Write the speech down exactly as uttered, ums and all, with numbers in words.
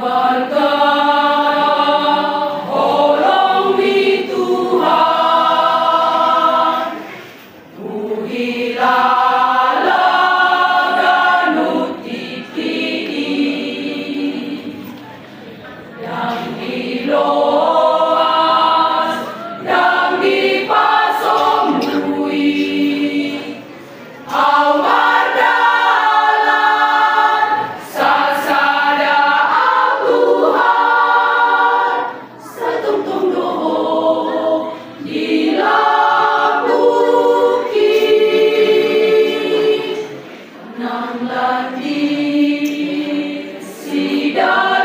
Di sidang